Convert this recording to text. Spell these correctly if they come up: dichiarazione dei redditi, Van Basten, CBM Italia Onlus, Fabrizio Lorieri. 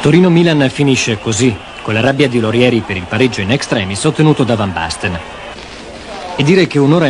Torino-Milan finisce così, con la rabbia di Lorieri per il pareggio in extremis ottenuto da Van Basten. E dire che un'ora e